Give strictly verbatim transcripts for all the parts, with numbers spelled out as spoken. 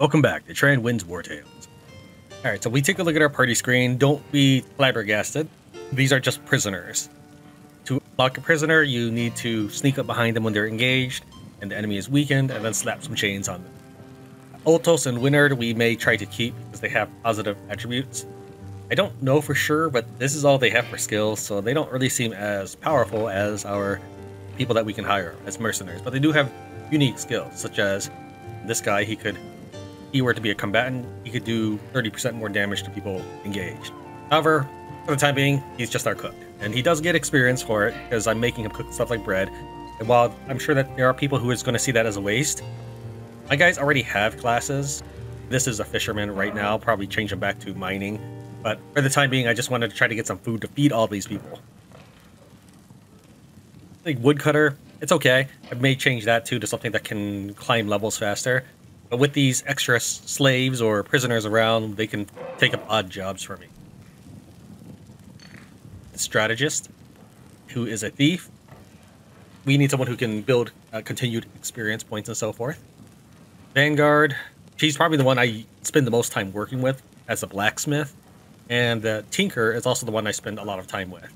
Welcome back to Tran Wins War Tales. Alright, so we take a look at our party screen. Don't be flabbergasted. These are just prisoners. To unlock a prisoner, you need to sneak up behind them when they're engaged and the enemy is weakened, and then slap some chains on them. Oltos and Winard we may try to keep because they have positive attributes. I don't know for sure, but this is all they have for skills, so they don't really seem as powerful as our people that we can hire as mercenaries. But they do have unique skills, such as this guy. He could... If he were to be a combatant, he could do thirty percent more damage to people engaged. However, for the time being, he's just our cook. And he does get experience for it, because I'm making him cook stuff like bread. And while I'm sure that there are people who is going to see that as a waste, my guys already have classes. This is a fisherman right now, probably change him back to mining. But for the time being, I just wanted to try to get some food to feed all these people. I think woodcutter, it's okay. I may change that too to something that can climb levels faster. But with these extra slaves or prisoners around, they can take up odd jobs for me. The strategist, who is a thief. We need someone who can build uh, continued experience points and so forth. Vanguard, she's probably the one I spend the most time working with as a blacksmith. And the Tinker is also the one I spend a lot of time with.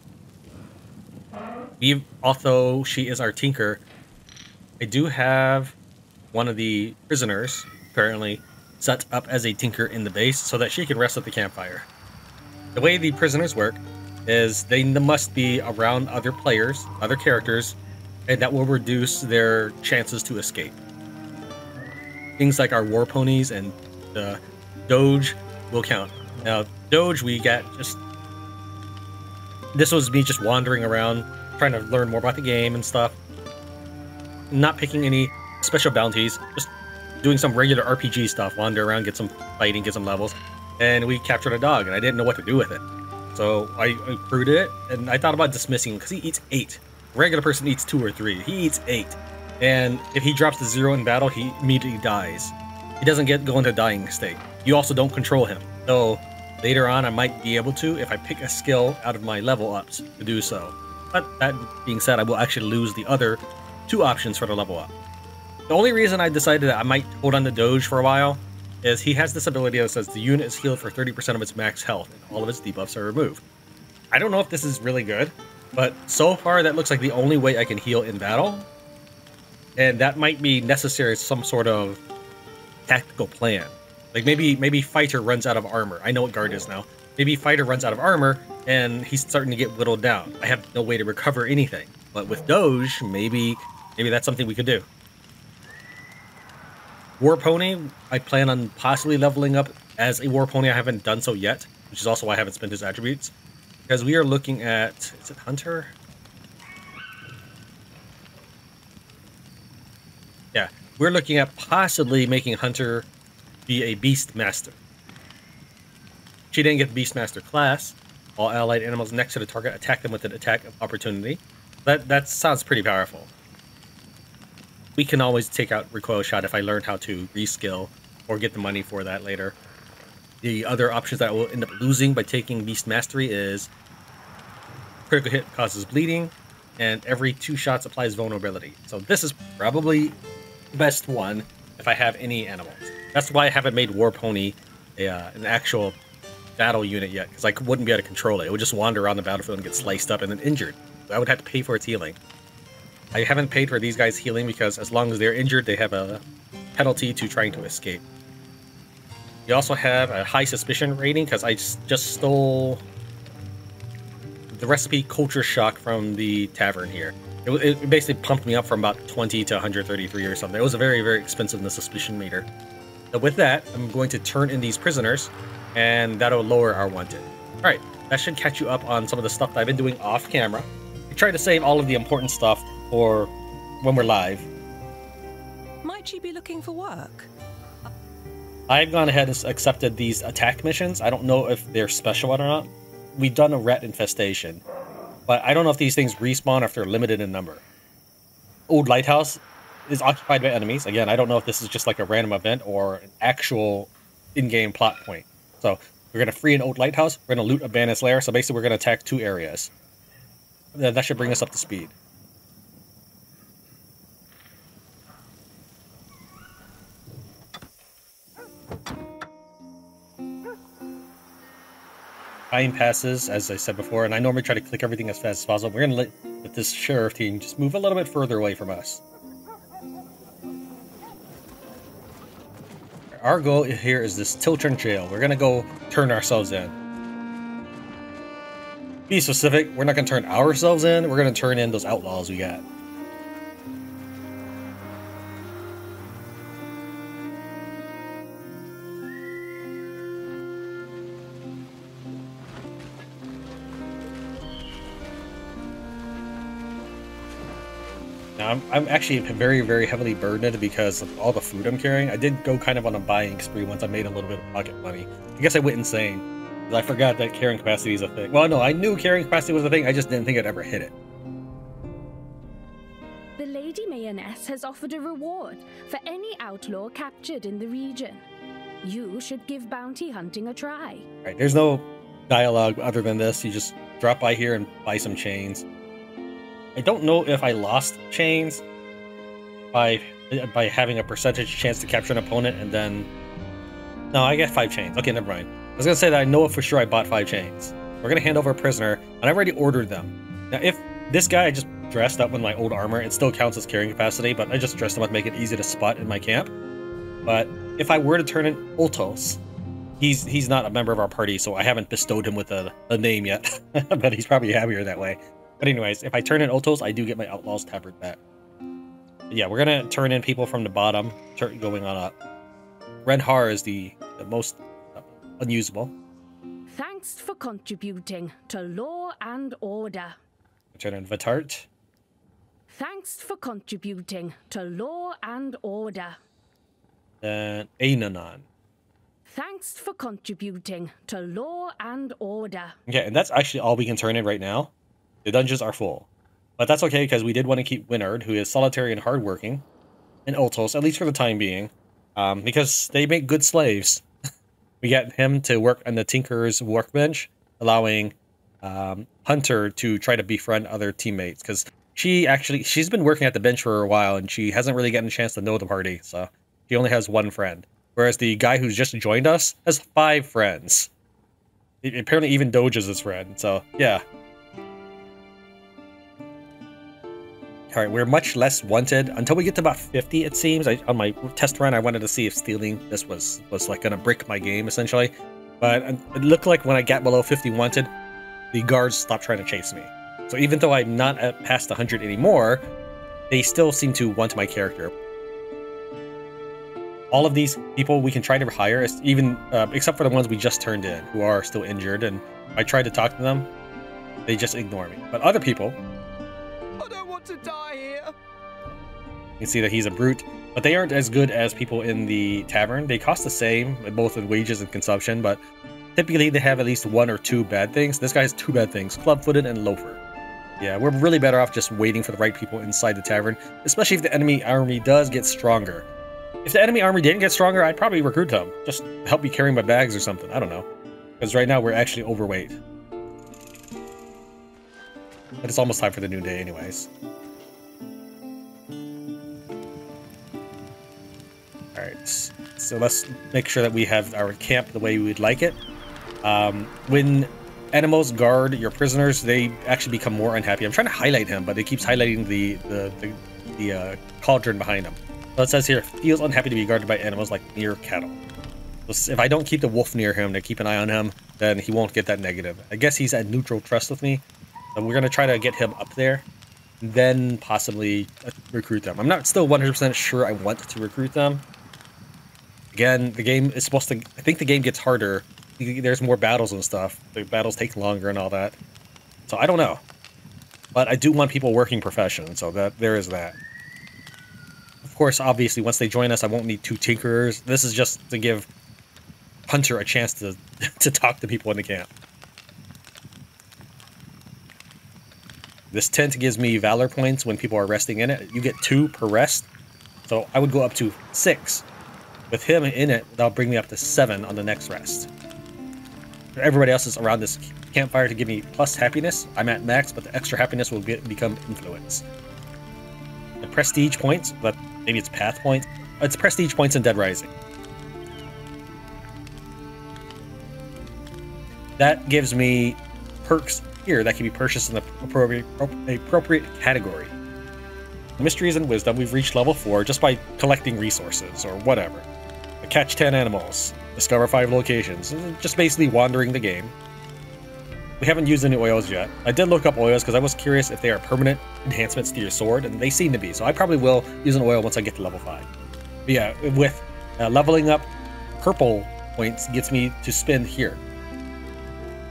Eve, although she is our Tinker, I do have one of the prisoners apparently set up as a tinker in the base so that she can rest at the campfire. The way the prisoners work is they must be around other players, other characters, and that will reduce their chances to escape. Things like our war ponies and the Doge will count. Now, Doge we got just... This was me just wandering around, trying to learn more about the game and stuff. Not picking any special bounties, just doing some regular R P G stuff, wander around, get some fighting, get some levels, and we captured a dog, and I didn't know what to do with it. So I accrued it, and I thought about dismissing him, because he eats eight. A regular person eats two or three. He eats eight. And if he drops to zero in battle, he immediately dies. He doesn't get go into a dying state. You also don't control him, though later on I might be able to if I pick a skill out of my level ups to do so. But that being said, I will actually lose the other two options for the level up. The only reason I decided that I might hold on to Doge for a while is he has this ability that says the unit is healed for thirty percent of its max health and all of its debuffs are removed. I don't know if this is really good, but so far that looks like the only way I can heal in battle. And that might be necessary as some sort of tactical plan. Like maybe maybe Fighter runs out of armor. I know what Guard is now. Maybe Fighter runs out of armor and he's starting to get whittled down. I have no way to recover anything. But with Doge, maybe maybe that's something we could do. War Pony, I plan on possibly leveling up as a War Pony. I haven't done so yet, which is also why I haven't spent his attributes. Because we are looking at... Is it Hunter? Yeah, we're looking at possibly making Hunter be a Beast Master. She didn't get the Beast Master class. All allied animals next to the target attack them with an attack of opportunity. That, that sounds pretty powerful. We can always take out recoil shot if I learn how to reskill or get the money for that later. The other options that I will end up losing by taking Beast Mastery is critical hit causes bleeding, and every two shots applies vulnerability. So this is probably the best one if I have any animals. That's why I haven't made War Pony a, uh, an actual battle unit yet, because I wouldn't be able to control it. It would just wander around the battlefield and get sliced up and then injured. So I would have to pay for its healing. I haven't paid for these guys healing because as long as they're injured, they have a penalty to trying to escape. You also have a high suspicion rating because I just stole the recipe Culture Shock from the tavern here. It, it basically pumped me up from about twenty to one hundred thirty-three or something. It was a very, very expensive in the suspicion meter. But with that, I'm going to turn in these prisoners and that'll lower our wanted. All right, that should catch you up on some of the stuff that I've been doing off camera. I try to save all of the important stuff or when we're live. Might she be looking for work? I've gone ahead and accepted these attack missions. I don't know if they're special or not. We've done a rat infestation, but I don't know if these things respawn or if they're limited in number. Old Lighthouse is occupied by enemies. Again, I don't know if this is just like a random event or an actual in-game plot point. So we're going to free an Old Lighthouse. We're going to loot a bandit's lair. So basically we're going to attack two areas. That should bring us up to speed. time passes, as I said before, and I normally try to click everything as fast as possible. We're going to let with this sheriff team just move a little bit further away from us. Our goal here is this Tiltren jail. We're going to go turn ourselves in. Be specific, we're not going to turn ourselves in, we're going to turn in those outlaws we got. I'm, I'm actually very, very heavily burdened because of all the food I'm carrying. I did go kind of on a buying spree once I made a little bit of pocket money. I guess I went insane. I forgot that carrying capacity is a thing. Well, no, I knew carrying capacity was a thing. I just didn't think I'd ever hit it. The Lady Mayonnaise has offered a reward for any outlaw captured in the region. You should give bounty hunting a try. All right, there's no dialogue other than this. You just drop by here and buy some chains. I don't know if I lost chains by by having a percentage chance to capture an opponent and then... No, I got five chains. Okay, never mind. I was going to say that I know for sure I bought five chains. We're going to hand over a prisoner, and I've already ordered them. Now, if this guy I just dressed up with my old armor, it still counts as carrying capacity, but I just dressed him up to make it easy to spot in my camp. But if I were to turn in Oltos, he's he's not a member of our party, so I haven't bestowed him with a, a name yet. But he's probably happier that way. But anyways, if I turn in Ultos, I do get my Outlaw's Tavern back. But yeah, we're going to turn in people from the bottom, going on up. Renhar is the, the most unusable. Thanks for contributing to law and order. Turn in Vatart. Thanks for contributing to law and order. Then Aenonon. Thanks for contributing to law and order. Yeah, and that's actually all we can turn in right now. The dungeons are full, but that's okay because we did want to keep Winard, who is solitary and hardworking, and Oltos, at least for the time being, um, because they make good slaves. We got him to work on the Tinker's workbench, allowing um, Hunter to try to befriend other teammates, because she actually, she's been working at the bench for a while, and she hasn't really gotten a chance to know the party, so she only has one friend, whereas the guy who's just joined us has five friends. It, apparently even Doge is his friend, so yeah. All right, we're much less wanted until we get to about fifty, it seems. I, on my test run, I wanted to see if stealing this was, was like going to brick my game, essentially. But it looked like when I got below fifty wanted, the guards stopped trying to chase me. So even though I'm not at past one hundred anymore, they still seem to want my character. All of these people we can try to hire, even uh, except for the ones we just turned in, who are still injured. And I tried to talk to them. They just ignore me. But other people... I don't want to die here. You can see that he's a brute, but they aren't as good as people in the tavern. They cost the same, both in wages and consumption, but typically they have at least one or two bad things. This guy has two bad things, club-footed and loafer. Yeah, we're really better off just waiting for the right people inside the tavern, especially if the enemy army does get stronger. If the enemy army didn't get stronger, I'd probably recruit them. Just help me carry my bags or something. I don't know. Because right now we're actually overweight. But it's almost time for the new day anyways. Alright, so let's make sure that we have our camp the way we'd like it. Um, when animals guard your prisoners, they actually become more unhappy. I'm trying to highlight him, but it keeps highlighting the, the, the, the uh, cauldron behind him. So it says here, feels unhappy to be guarded by animals like near cattle. So if I don't keep the wolf near him, to keep an eye on him, then he won't get that negative. I guess he's at neutral trust with me. And we're going to try to get him up there, then possibly recruit them. I'm not still one hundred percent sure I want to recruit them. Again, the game is supposed to... I think the game gets harder. There's more battles and stuff. The battles take longer and all that. So I don't know. But I do want people working professions, so that there is that. Of course, obviously, once they join us, I won't need two tinkerers. This is just to give Hunter a chance to, to talk to people in the camp. This tent gives me valor points when people are resting in it. You get two per rest. So I would go up to six. With him in it, that'll bring me up to seven on the next rest. Everybody else is around this campfire to give me plus happiness. I'm at max, but the extra happiness will get, become influence. The prestige points, but maybe it's path points. It's prestige points in Dead Rising. that gives me perks here that can be purchased in the appropriate, appropriate category. Mysteries and Wisdom, we've reached level four just by collecting resources or whatever. Catch ten animals, discover five locations, just basically wandering the game. We haven't used any oils yet. I did look up oils because I was curious if they are permanent enhancements to your sword, and they seem to be, so I probably will use an oil once I get to level five. But yeah, with uh, leveling up, purple points gets me to spend here.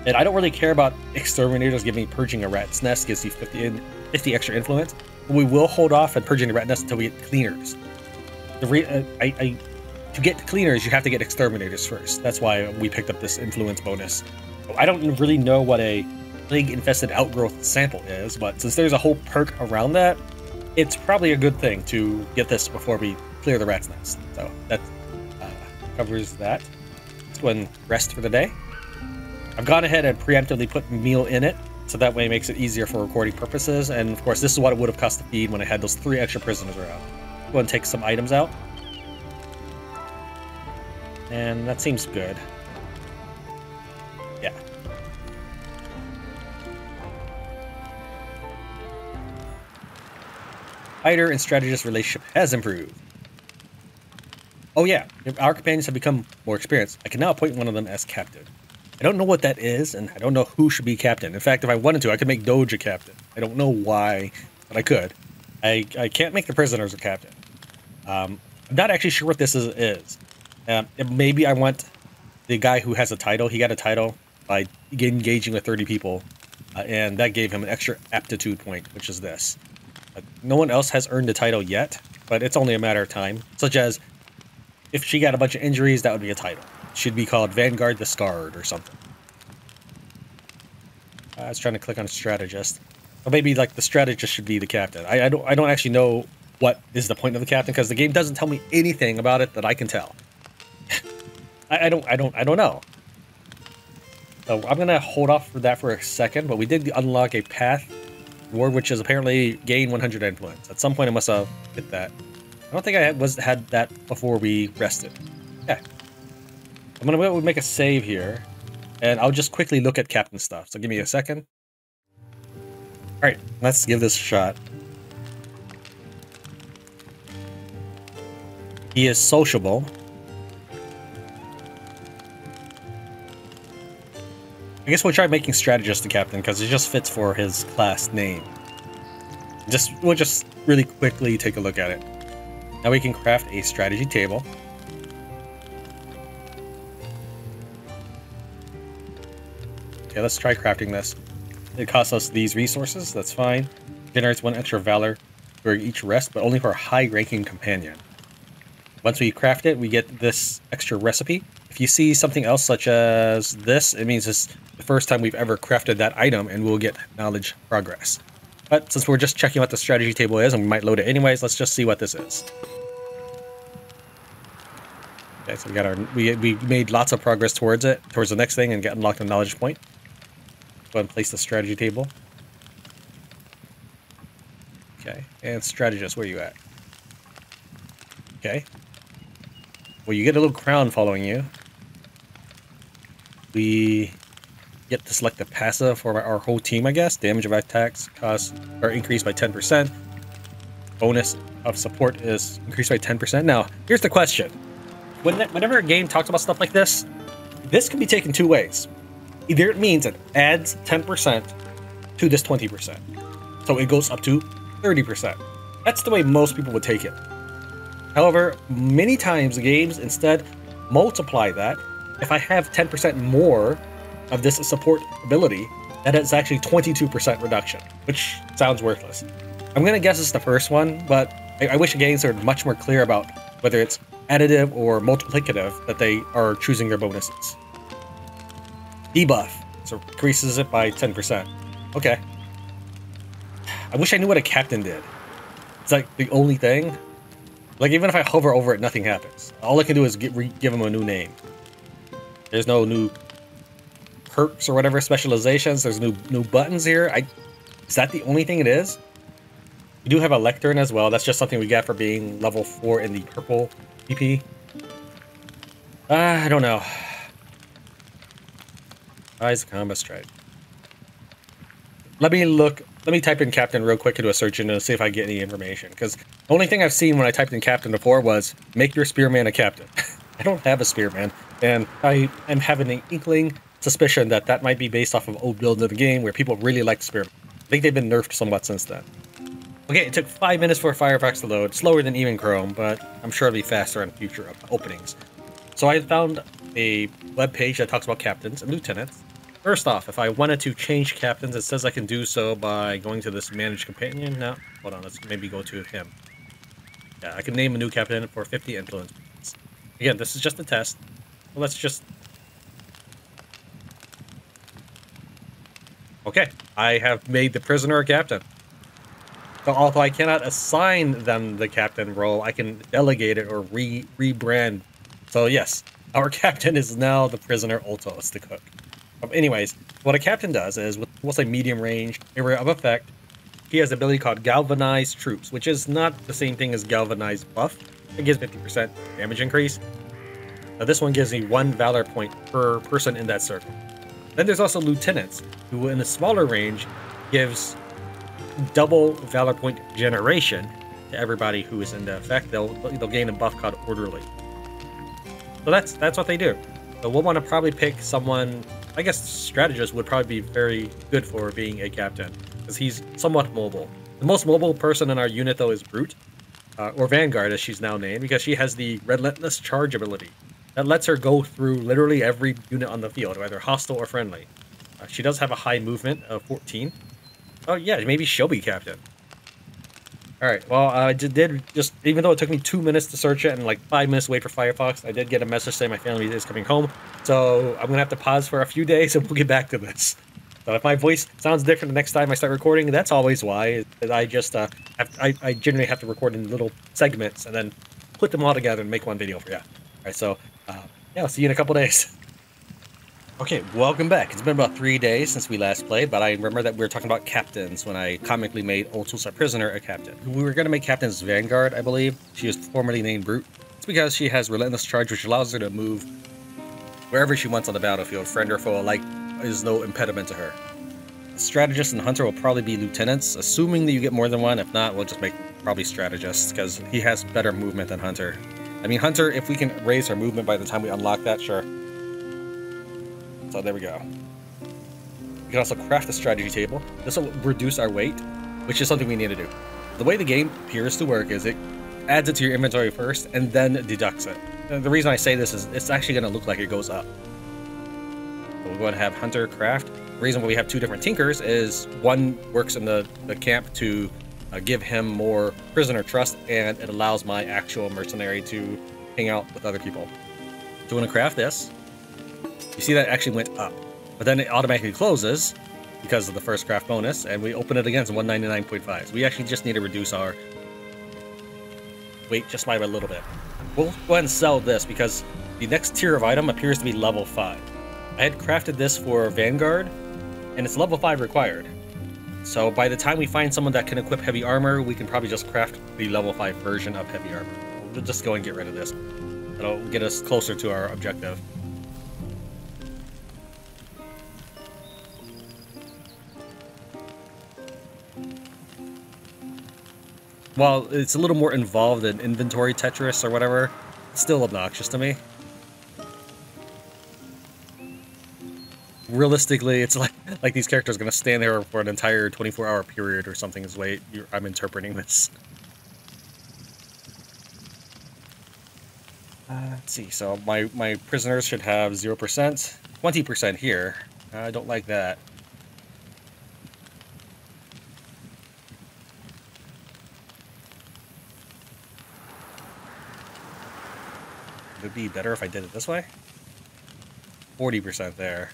And I don't really care about exterminators giving me purging a rat's nest, gives you fifty, in, fifty extra influence. But we will hold off on purging the rat nest until we get cleaners. The re uh, I, I, to get cleaners, you have to get exterminators first. That's why we picked up this influence bonus. I don't really know what a plague-infested outgrowth sample is, but since there's a whole perk around that, it's probably a good thing to get this before we clear the rat's nest. So that uh, covers that. This one, rest for the day. I've gone ahead and preemptively put meal in it, so that way it makes it easier for recording purposes. And of course, this is what it would have cost to feed when I had those three extra prisoners around. Go and take some items out. And that seems good. Yeah. Fighter and strategist relationship has improved. Oh yeah, our companions have become more experienced. I can now appoint one of them as captain. I don't know what that is, and I don't know who should be captain. In fact, if I wanted to, I could make Doge a captain. I don't know why, but I could. I, I can't make the prisoners a captain. Um, I'm not actually sure what this is. is. Um, maybe I want the guy who has a title. He got a title by engaging with thirty people, uh, and that gave him an extra aptitude point, which is this. Uh, no one else has earned the title yet, but it's only a matter of time. Such as, if she got a bunch of injuries, that would be a title. It should be called Vanguard the Scarred or something. I was trying to click on Strategist. Or maybe like the Strategist should be the captain. I, I don't. I don't actually know what is the point of the captain because the game doesn't tell me anything about it that I can tell. I don't, I don't, I don't know. So I'm gonna hold off for that for a second, but we did unlock a path reward, which is apparently gain one hundred influence. At some point, I must have hit that. I don't think I had, was had that before we rested. Yeah, I'm gonna make a save here, and I'll just quickly look at captain stuff. So give me a second. All right, let's give this a shot. He is sociable. I guess we'll try making Strategist the captain because it just fits for his class name. Just we'll just really quickly take a look at it. Now we can craft a strategy table. Okay, let's try crafting this. It costs us these resources, that's fine. Generates one extra valor during each rest, but only for a high-ranking companion. Once we craft it, we get this extra recipe. If you see something else such as this, it means it's the first time we've ever crafted that item and we'll get knowledge progress. But since we're just checking what the strategy table is and we might load it anyways, let's just see what this is. Okay, so we got our we, we made lots of progress towards it, towards the next thing and got unlocked a knowledge point. Go ahead and place the strategy table. Okay, and strategist, where are you at? Okay. Well, you get a little crown following you. We get to select the passive for our whole team, I guess. Damage of attacks costs are increased by ten percent. Bonus of support is increased by ten percent. Now, here's the question. When that, whenever a game talks about stuff like this, this can be taken two ways. Either it means it adds ten percent to this twenty percent. So it goes up to thirty percent. That's the way most people would take it. However, many times the games instead multiply that. If I have ten percent more of this support ability, that is actually twenty-two percent reduction, which sounds worthless. I'm gonna guess it's the first one, but I, I wish games are much more clear about whether it's additive or multiplicative that they are choosing their bonuses. Debuff, so increases it by ten percent. Okay. I wish I knew what a captain did. It's like the only thing. Like, even if I hover over it, nothing happens. All I can do is get, re give him a new name. There's no new perks or whatever specializations. There's new new buttons here. I Is that the only thing it is? We do have a lectern as well. That's just something we got for being level four in the purple P P. Uh, I don't know. Eyes combo strike. Let me look. Let me type in Captain real quick into a search engine and see if I get any information. Because the only thing I've seen when I typed in Captain before was make your Spearman a Captain. I don't have a Spearman, and I am having an inkling suspicion that that might be based off of old builds of the game where people really liked Spearman. I think they've been nerfed somewhat since then. Okay, it took five minutes for Firefox to load. Slower than even Chrome, but I'm sure it'll be faster in future openings. So I found a web page that talks about captains and lieutenants. First off, if I wanted to change captains, it says I can do so by going to this manage companion. No, hold on, let's maybe go to him. Yeah, I can name a new captain for fifty influence points. Again, this is just a test. Well, let's just... Okay, I have made the prisoner a captain. So although I cannot assign them the captain role, I can delegate it or re rebrand. So yes, our captain is now the prisoner Oltos, the cook. Um, anyways, what a captain does is, with, we'll say medium range, area of effect, he has an ability called Galvanized Troops, which is not the same thing as Galvanized Buff. It gives fifty percent damage increase. Now this one gives me one Valor point per person in that circle. Then there's also Lieutenants, who in a smaller range gives double Valor point generation to everybody who is in the effect. They'll, they'll gain a buff called Orderly. So that's, that's what they do. So we'll want to probably pick someone... I guess Strategist would probably be very good for being a captain, because he's somewhat mobile. The most mobile person in our unit, though, is Brute, uh, or Vanguard, as she's now named, because she has the Relentless Charge ability. That lets her go through literally every unit on the field, whether hostile or friendly. Uh, she does have a high movement of fourteen. Oh, yeah, maybe she'll be captain. All right, well, I did just, even though it took me two minutes to search it and like five minutes to wait for Firefox, I did get a message saying my family is coming home. So I'm going to have to pause for a few days and we'll get back to this. So if my voice sounds different the next time I start recording, that's always why. I just, uh, have, I, I generally have to record in little segments and then put them all together and make one video for you. All right, so uh, yeah, I'll see you in a couple days. Okay, welcome back. It's been about three days since we last played, but I remember that we were talking about captains when I comically made Oltos a prisoner a captain. We were going to make Captain's Vanguard, I believe. She was formerly named Brute. It's because she has Relentless Charge, which allows her to move wherever she wants on the battlefield, friend or foe alike. There's no impediment to her. The Strategist and Hunter will probably be lieutenants, assuming that you get more than one. If not, we'll just make probably Strategists, because he has better movement than Hunter. I mean, Hunter, if we can raise her movement by the time we unlock that, sure. So there we go. We can also craft the strategy table. This will reduce our weight, which is something we need to do. The way the game appears to work is it adds it to your inventory first and then deducts it. And the reason I say this is it's actually going to look like it goes up. We'll go ahead and have Hunter craft. The reason why we have two different Tinkers is one works in the, the camp to uh, give him more prisoner trust, and it allows my actual mercenary to hang out with other people. So we're going to craft this. You see that it actually went up, but then it automatically closes because of the first craft bonus, and we open it again to one ninety-nine point five. So we actually just need to reduce our weight just by a little bit. We'll go ahead and sell this because the next tier of item appears to be level five. I had crafted this for Vanguard, and it's level five required. So by the time we find someone that can equip heavy armor, we can probably just craft the level five version of heavy armor. We'll just go and get rid of this. It'll get us closer to our objective. While it's a little more involved in inventory Tetris or whatever, it's still obnoxious to me. Realistically, it's like like these characters are going to stand there for an entire twenty-four hour period or something is the way you're, I'm interpreting this. Uh, let's see, so my, my prisoners should have zero percent, twenty percent here. I don't like that. Would be better if I did it this way. forty percent there.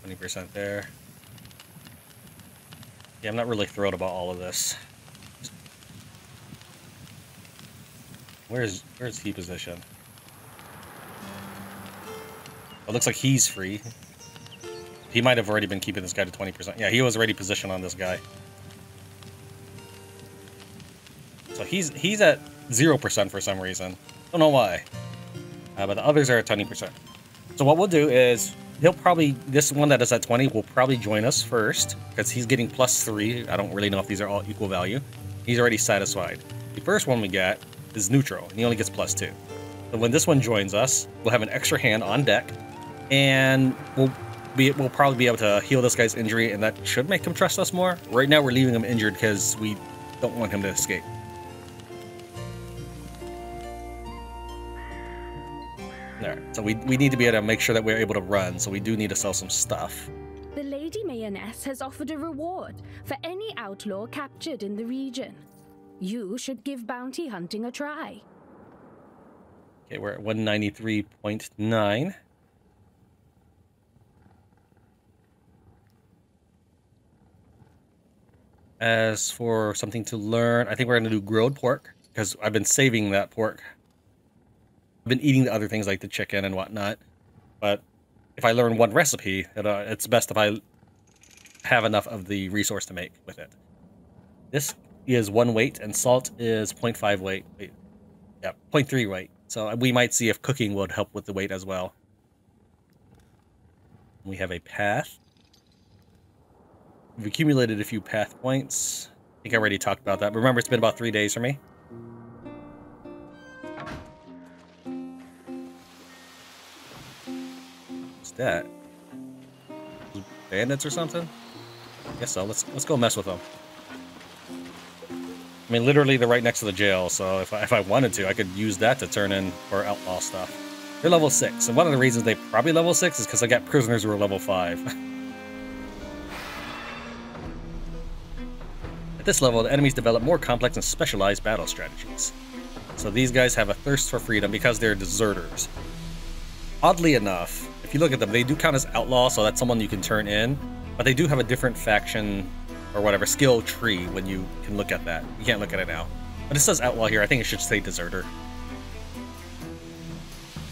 twenty percent there. Yeah, I'm not really thrilled about all of this. Where's where's he positioned? It looks like he's free. He might have already been keeping this guy to twenty percent. Yeah, he was already positioned on this guy. So he's he's at zero percent for some reason. Don't know why. uh, but the others are at twenty percent. So what we'll do is he'll probably, this one that is at twenty will probably join us first because he's getting plus three. I don't really know if these are all equal value. He's already satisfied. The first one we got is neutral, and he only gets plus two. So when this one joins us, we'll have an extra hand on deck, and we'll be, we'll probably be able to heal this guy's injury, and that should make him trust us more. Right now, we're leaving him injured because we don't want him to escape. All right, so we, we need to be able to make sure that we're able to run, so we do need to sell some stuff. The Lady Mayonnaise has offered a reward for any outlaw captured in the region. You should give bounty hunting a try. Okay, we're at one ninety-three point nine. As for something to learn, I think we're going to do grilled pork, because I've been saving that pork. I've been eating the other things like the chicken and whatnot, but if I learn one recipe, it, uh, it's best if I have enough of the resource to make with it. This is one weight, and salt is zero point five weight. Wait, yeah, zero point three weight. So we might see if cooking would help with the weight as well. We have a path. We've accumulated a few path points. I think I already talked about that. Remember, it's been about three days for me. What's that? Bandits or something? I guess so. Let's let's go mess with them. I mean, literally, they're right next to the jail, so if I, if I wanted to, I could use that to turn in for outlaw stuff. They're level six, and one of the reasons they probably level six is because I got prisoners who are level five. At this level, the enemies develop more complex and specialized battle strategies. So these guys have a thirst for freedom because they're deserters. Oddly enough, if you look at them, they do count as outlaw, so that's someone you can turn in, but they do have a different faction or whatever skill tree when you can look at that. You can't look at it now, but it says outlaw here. I think it should say deserter.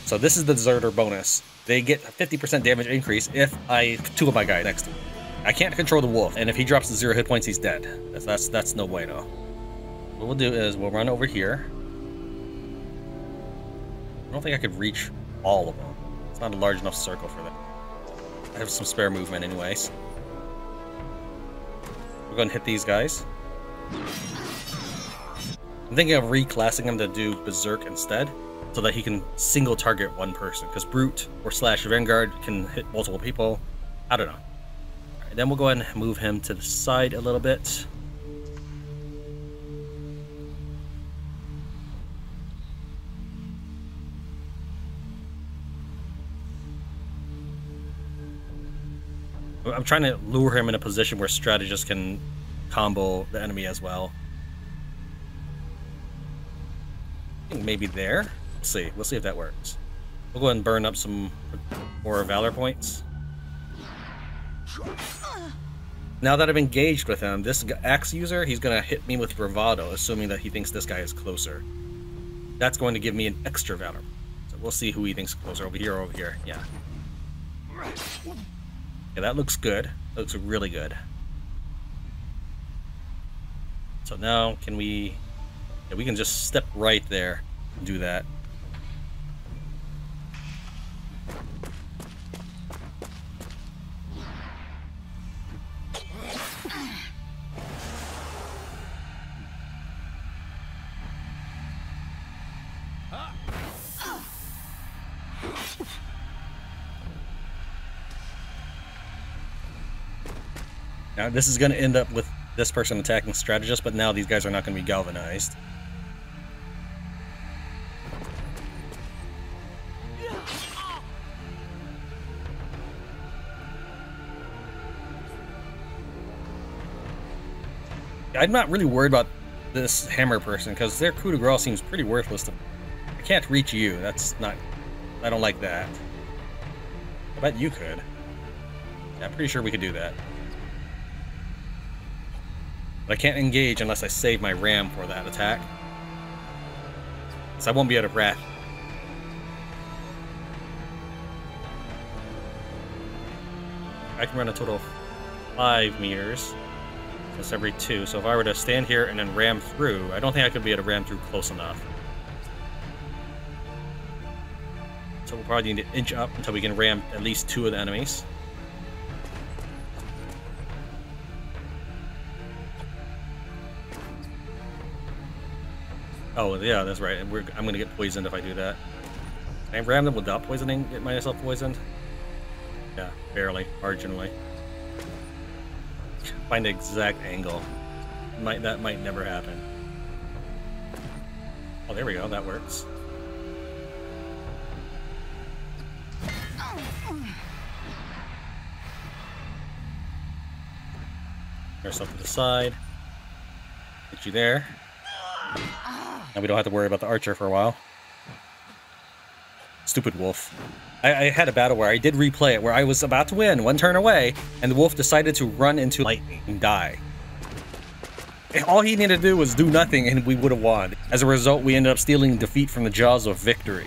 So this is the deserter bonus. They get a fifty percent damage increase if I two my guy next to me. I can't control the wolf, and if he drops to zero hit points, he's dead. That's that's, that's no bueno. What we'll do is we'll run over here. I don't think I could reach all of them. It's not a large enough circle for that. I have some spare movement anyways. We're going to hit these guys. I'm thinking of reclassing him to do Berserk instead, so that he can single target one person, because Brute or slash Vanguard can hit multiple people. I don't know. All right, then we'll go ahead and move him to the side a little bit. I'm trying to lure him in a position where strategists can combo the enemy as well. I think maybe there. We'll see. We'll see if that works. We'll go ahead and burn up some more valor points. Now that I've engaged with him, this axe user, he's going to hit me with bravado, assuming that he thinks this guy is closer. That's going to give me an extra valor. So we'll see who he thinks is closer, over here or over here. Yeah. Yeah, that looks good. That looks really good. So now, can we... Yeah, we can just step right there and do that. Now, this is going to end up with this person attacking strategist, but now these guys are not going to be galvanized. I'm not really worried about this hammer person because their coup de grace seems pretty worthless to me. I can't reach you. That's not... I don't like that. I bet you could. Yeah, I'm pretty sure we could do that. But I can't engage unless I save my ram for that attack. So I won't be out of wrath. I can run a total of five meters. That's every two. So if I were to stand here and then ram through, I don't think I could be able to ram through close enough. So we'll probably need to inch up until we can ram at least two of the enemies. Oh, yeah, that's right. We're, I'm going to get poisoned if I do that. Can I ram them without poisoning? Get myself poisoned? Yeah, barely. Marginally. Find the exact angle. Might That might never happen. Oh, there we go. That works. Ourselves to the side. Get you there. Now we don't have to worry about the archer for a while. Stupid wolf. I, I had a battle where I did replay it, where I was about to win one turn away, and the wolf decided to run into lightning and die. And all he needed to do was do nothing, and we would have won. As a result, we ended up stealing defeat from the jaws of victory.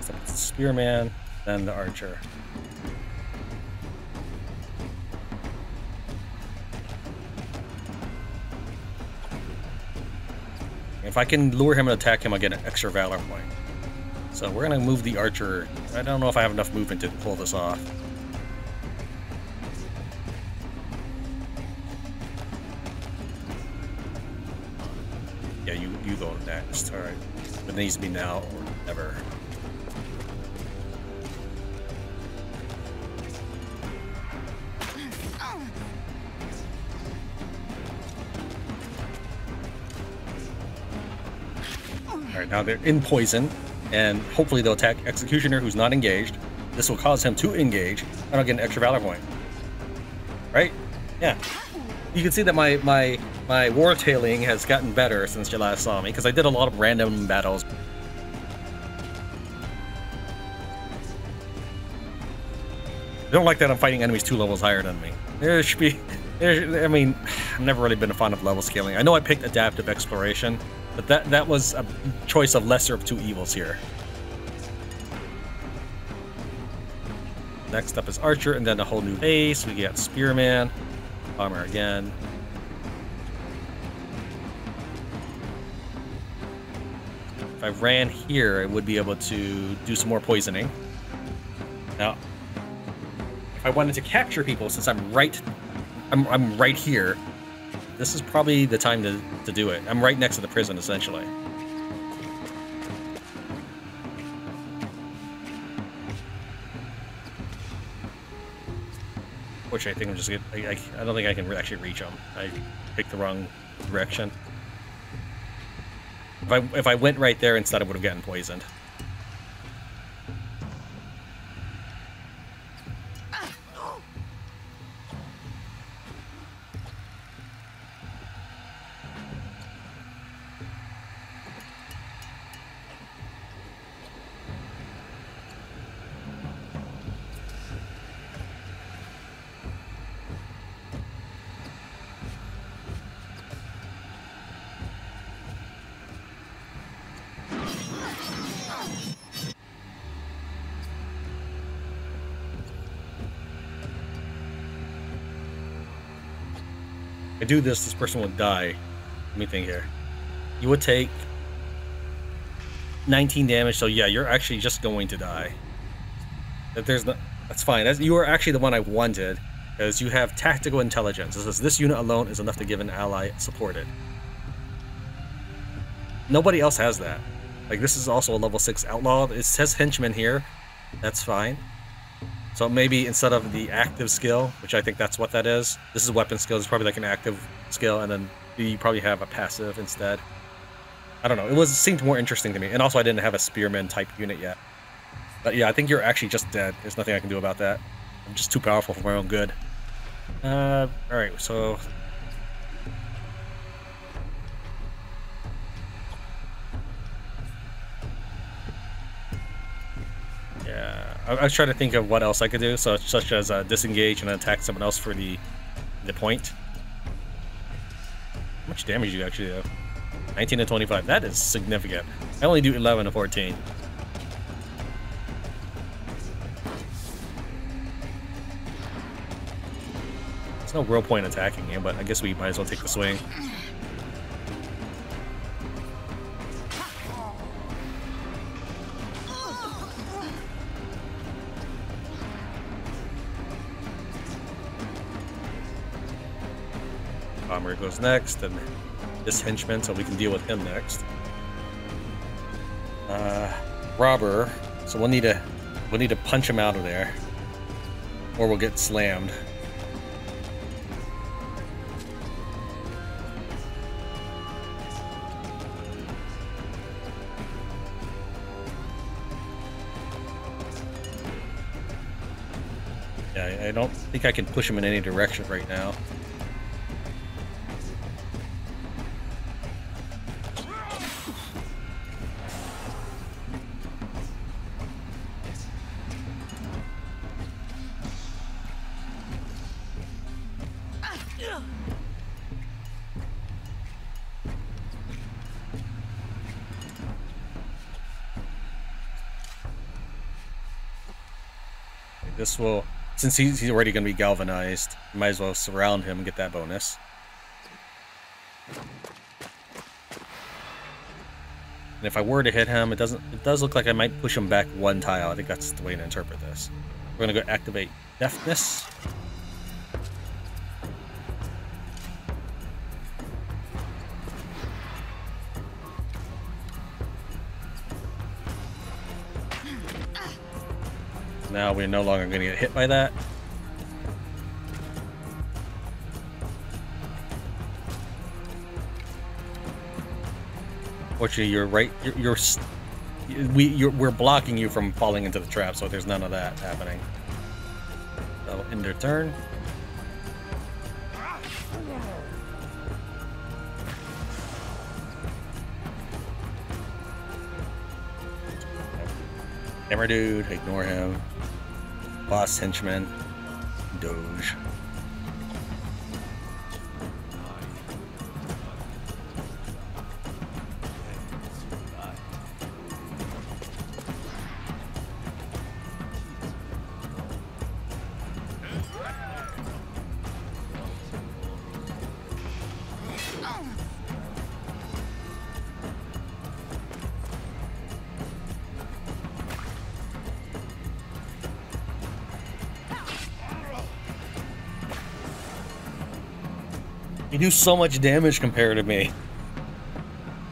So it's the spearman, then the archer. If I can lure him and attack him, I get an extra valor point. So we're going to move the archer. I don't know if I have enough movement to pull this off. Yeah, you, you go next. All right. It needs to be now or never. Now they're in poison, and hopefully they'll attack Executioner, who's not engaged. This will cause him to engage, and I'll get an extra valor point. Right? Yeah. You can see that my my my war tailing has gotten better since you last saw me, because I did a lot of random battles. I don't like that I'm fighting enemies two levels higher than me. There should be. There, I mean, I've never really been a fan of level scaling. I know I picked Adaptive Exploration. But that, that was a choice of lesser of two evils here. Next up is Archer, and then a whole new base. We got Spearman, Bomber again. If I ran here, I would be able to do some more poisoning. Now, if I wanted to capture people, since I'm right, I'm, I'm right here, this is probably the time to, to do it. I'm right next to the prison, essentially. Which I think I'm just gonna, I, I don't think I can actually reach them. I picked the wrong direction. If I, if I went right there instead, I would have gotten poisoned. I do this, this person will die. Let me think here. You would take nineteen damage, so yeah, you're actually just going to die. That there's no, that's fine. That's, you are actually the one I wanted, because you have tactical intelligence. It says this unit alone is enough to give an ally supported. Nobody else has that. Like, this is also a level six outlaw. It says henchman here. That's fine. So maybe instead of the active skill, which I think that's what that is, this is a weapon skill, it's probably like an active skill, and then you probably have a passive instead. I don't know, it was it seemed more interesting to me. And also I didn't have a spearman type unit yet. But yeah, I think you're actually just dead. There's nothing I can do about that. I'm just too powerful for my own good. Uh, Alright, so... I was trying to think of what else I could do, so such as uh, disengage and attack someone else for the the point. How much damage do you actually do? nineteen to twenty-five. That is significant. I only do eleven to fourteen. There's no real point attacking him, but I guess we might as well take the swing. armor goes next, and this henchman, so we can deal with him next. Uh, robber, so we'll need to we'll need to punch him out of there, or we'll get slammed. Yeah, I don't think I can push him in any direction right now. This will, since he's, he's already going to be galvanized, might as well surround him and get that bonus. And if I were to hit him, it doesn't. It does look like I might push him back one tile. I think that's the way to interpret this. We're going to go activate Deftness. Now we're no longer going to get hit by that. Fortunately, you're right. You're, you're we you're, we're blocking you from falling into the trap, so there's none of that happening. That'll end their turn. Hammer dude, ignore him. Boss henchman, Doge. You do so much damage compared to me.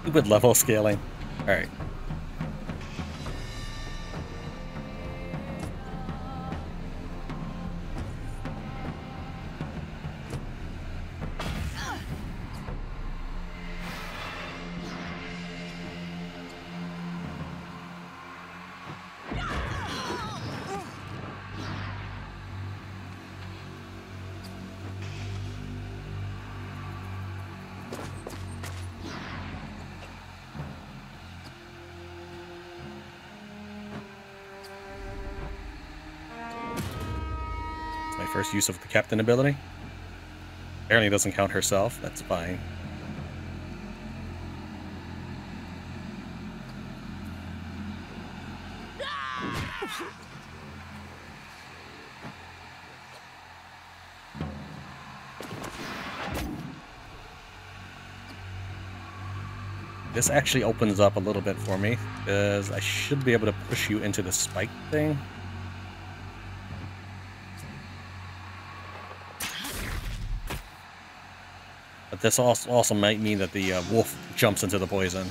Stupid level scaling. Alright. First use of the captain ability. Apparently doesn't count herself, that's fine. This actually opens up a little bit for me, because I should be able to push you into the spike thing. This also, also might mean that the uh, wolf jumps into the poison.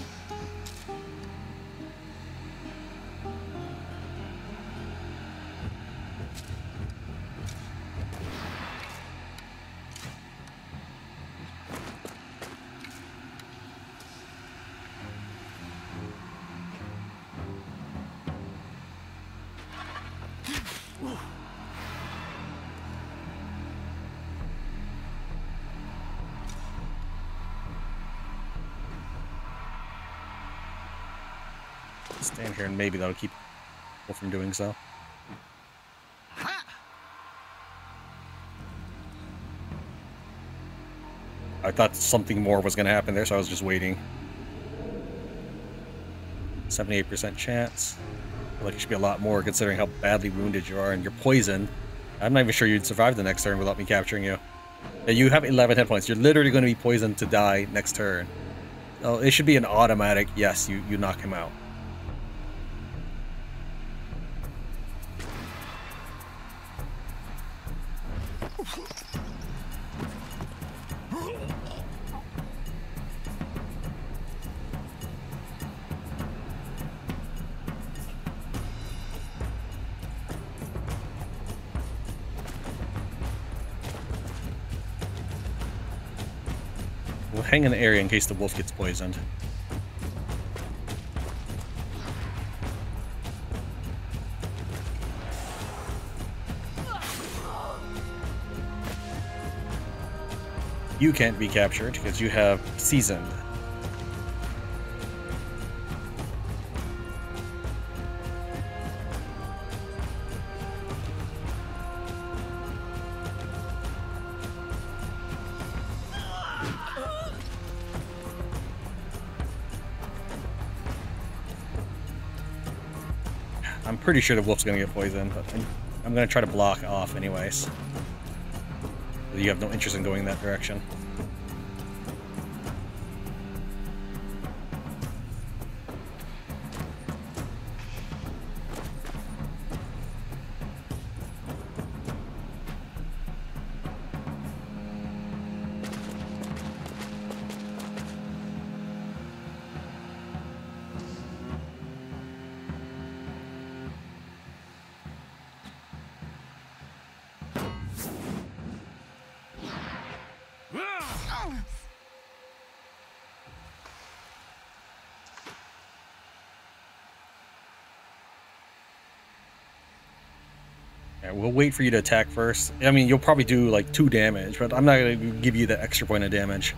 Stand here and maybe that'll keep people from doing so. I thought something more was going to happen there, so I was just waiting. seventy-eight percent chance. I feel like it should be a lot more considering how badly wounded you are and you're poisoned. I'm not even sure you'd survive the next turn without me capturing you. Now you have eleven hit points. You're literally going to be poisoned to die next turn. Oh, it should be an automatic yes, you, you knock him out. hang in the area in case the wolf gets poisoned. You can't be captured because you have seasoned. I'm pretty sure the wolf's gonna get poisoned, but I'm, I'm gonna try to block off anyways. You have no interest in going that direction. We'll wait for you to attack first. I mean, you'll probably do like two damage, but I'm not going to give you the extra point of damage.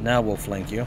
Now we'll flank you.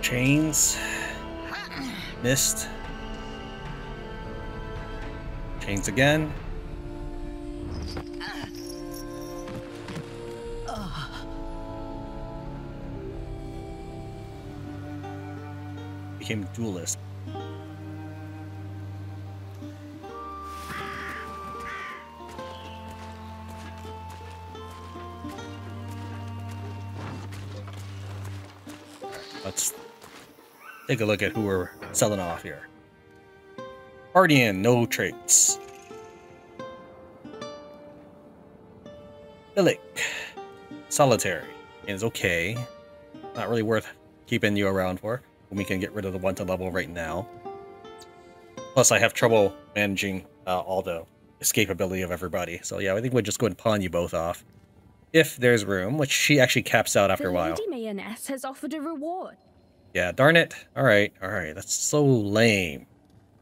Chains, missed. Chains again. Became a duelist. Let's take a look at who we're selling off here. Guardian, no traits. Illic, solitary, is okay. Not really worth keeping you around for. We can get rid of the one to level right now. Plus, I have trouble managing uh, all the escapability of everybody. So yeah, I think we'll just go and pawn you both off. If there's room, which she actually caps out after the a while. Lady Mayonnaise has offered a reward. Yeah, darn it. All right, all right. That's so lame.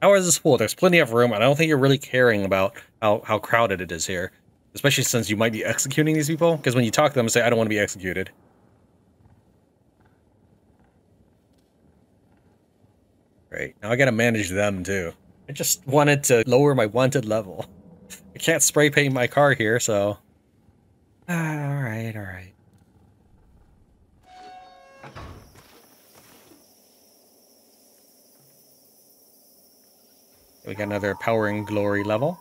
How is this full? There's plenty of room, and I don't think you're really caring about how, how crowded it is here, especially since you might be executing these people, because when you talk to them, say, I don't want to be executed. Right, now I got to manage them, too. I just wanted to lower my wanted level. I can't spray paint my car here, so... Ah, all right, all right. We got another Power and Glory level.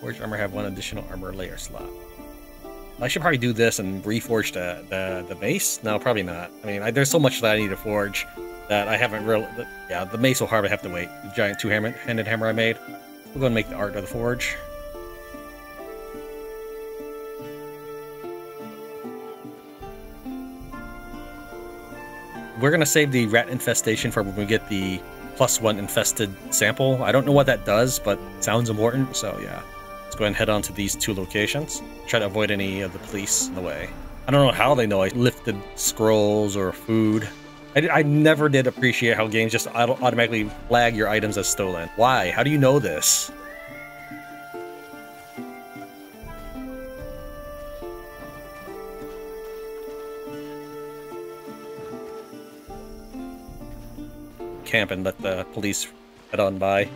Forged armor have one additional armor layer slot. I should probably do this and reforge the the, the mace. No, probably not. I mean, I, there's so much that I need to forge that I haven't really. Yeah, the mace will hardly have to wait. The giant two-handed hammer I made. We'll go and make the art of the forge. We're going to save the rat infestation for when we get the plus one infested sample. I don't know what that does, but it sounds important, so yeah. Let's go ahead and head on to these two locations. Try to avoid any of the police in the way. I don't know how they know I lifted scrolls or food. I, I never did appreciate how games just auto automatically flag your items as stolen. Why? How do you know this? Camp and let the police head on by.